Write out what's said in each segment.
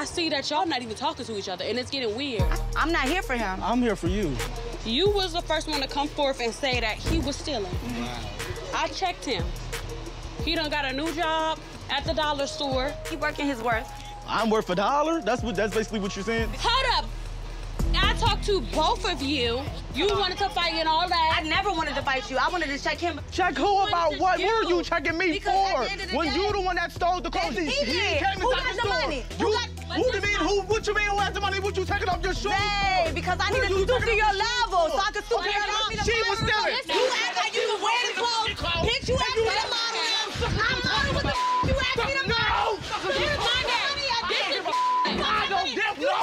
I see that y'all not even talking to each other, and it's getting weird. I'm not here for him. I'm here for you. You was the first one to come forth and say that he was stealing. Mm-hmm. I checked him. He done got a new job at the dollar store. He working his worth. I'm worth a dollar? That's basically what you're saying? Hold up. I talked to both of you. You wanted to fight and all that. I never wanted to fight you. I wanted to check him. Check who about what? What were you checking me for? When you the one that stole the coat, he did. Who got the money? What you mean who has the money? What you taking off your shoes? Hey, because I need to stoop to your level so I can stoop to your level. She was stealing. You act like you was wearing clothes. Bitch, you asked me to model. I'm model with the you asked me to model. Here's my money. I don't give no.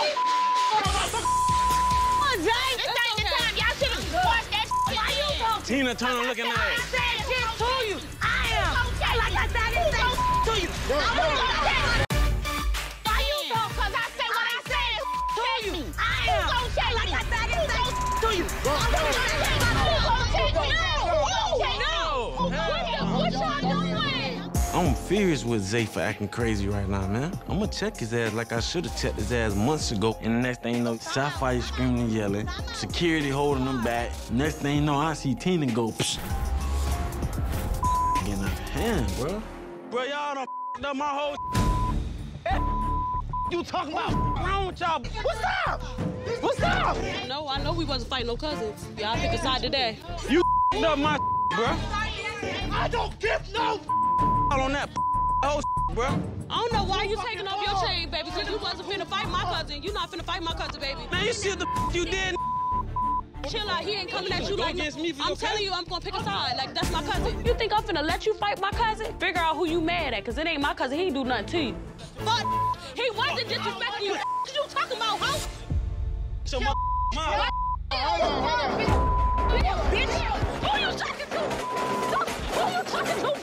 Zay, this ain't the time. Y'all should have forced that shit. Why you go? Tina Turner looking at it. I said shit to you. I am. Like I said, I didn't say to you. I'm going to check on it. Why you go? Because I said what I said to you. I am. Like I said, I didn't say to you. I'm going to check on it. No. What y'all doing? I'm furious with Zay for acting crazy right now, man. I'm gonna check his ass like I should have checked his ass months ago. And the next thing you know, Sapphire screaming and yelling, security holding him back. Next thing you know, I see Tina go, psh. Getting out of hand, bro. Bro, y'all done f***ed up my whole You talking about wrong with y'all? What's up? What's up? No, I know we wasn't fighting no cousins. Y'all pick a side today. You f***ed up my bro. I don't give no on that whole bro. I don't know why you taking off your chain, baby, because you wasn't finna fight my cousin. You not finna fight my cousin, baby. Man, you see what the you did? Chill out, he ain't coming at you like me. I'm telling you, I'm gonna pick a side. Like, that's my cousin. You think I'm finna let you fight my cousin? Figure out who you mad at, because it ain't my cousin. He ain't do nothing to you. Fuck, he wasn't disrespecting you. What you talking about, ho? So my mom. Who you talking to? Who you talking to, bitch?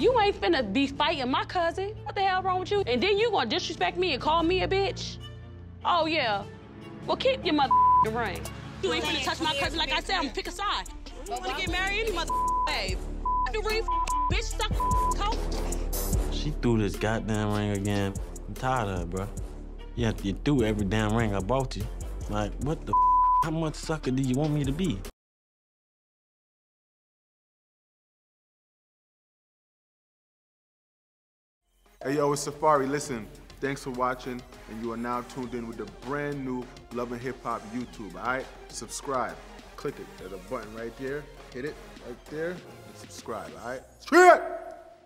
You ain't finna be fighting my cousin. What the hell wrong with you? And then you gonna disrespect me and call me a bitch? Oh, yeah. Well, keep your mother ring. You ain't finna touch my cousin. Like I said, I'm pick a side. You wanna get married any mother babe. The ring, bitch, suck coat. She threw this goddamn ring again. I'm tired of it, bro. Yeah, you threw every damn ring I bought you. Like, what the how much sucker do you want me to be? Hey, yo, it's Safaree. Listen, thanks for watching, and you are now tuned in with the brand new Love and Hip Hop YouTube, all right? Subscribe. Click it. There's a button right there. Hit it right there, and subscribe, all right? Straight!